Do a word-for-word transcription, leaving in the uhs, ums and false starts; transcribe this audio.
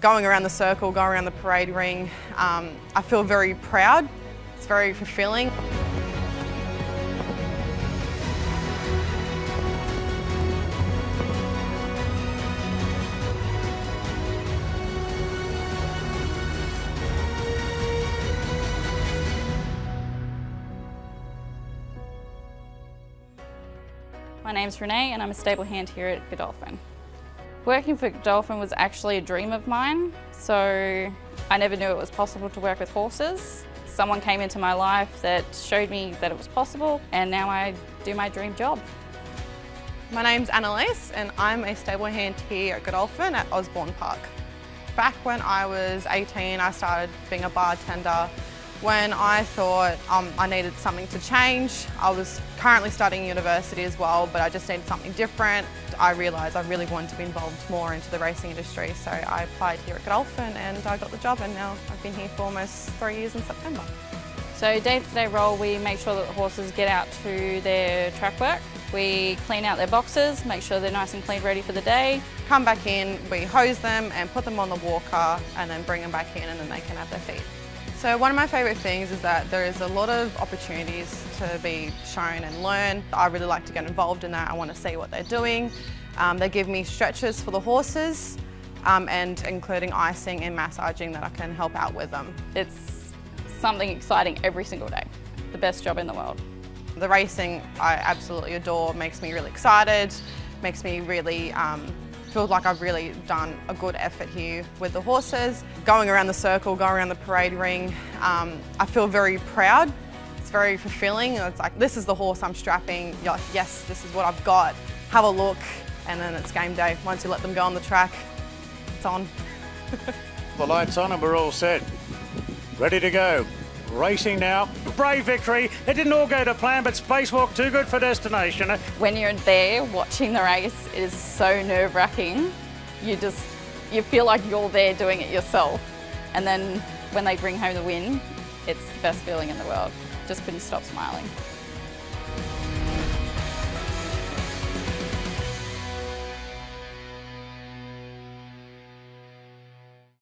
Going around the circle, going around the parade ring, um, I feel very proud. It's very fulfilling. My name's Renee and I'm a stablehand here at Godolphin. Working for Godolphin was actually a dream of mine, so I never knew it was possible to work with horses. Someone came into my life that showed me that it was possible, and now I do my dream job. My name's Annalise and I'm a stablehand here at Godolphin at Osborne Park. Back when I was eighteen, I started being a bartender when I thought um, I needed something to change. I was currently studying university as well, but I just needed something different. I realised I really wanted to be involved more into the racing industry, so I applied here at Godolphin and I got the job, and now I've been here for almost three years in September. So day-to-day role, we make sure that the horses get out to their track work. We clean out their boxes, make sure they're nice and clean, ready for the day. Come back in, we hose them and put them on the walker and then bring them back in, and then they can have their feed. So one of my favourite things is that there is a lot of opportunities to be shown and learn. I really like to get involved in that. I want to see what they're doing. Um, they give me stretches for the horses um, and including icing and massaging that I can help out with them. It's something exciting every single day. The best job in the world. The racing I absolutely adore. It makes me really excited, makes me really um, feel like I've really done a good effort here with the horses. Going around the circle, going around the parade ring, um, I feel very proud. It's very fulfilling. It's like, this is the horse I'm strapping. You're like, yes, this is what I've got. Have a look, and then it's game day. Once you let them go on the track, it's on. The light's on and we're all set. Ready to go. Racing now. Brave Victory. It didn't all go to plan, but Spacewalk too good for Destination. When you're there watching the race, it is so nerve-wracking. You just, you feel like you're there doing it yourself. And then when they bring home the win, it's the best feeling in the world. Just couldn't stop smiling.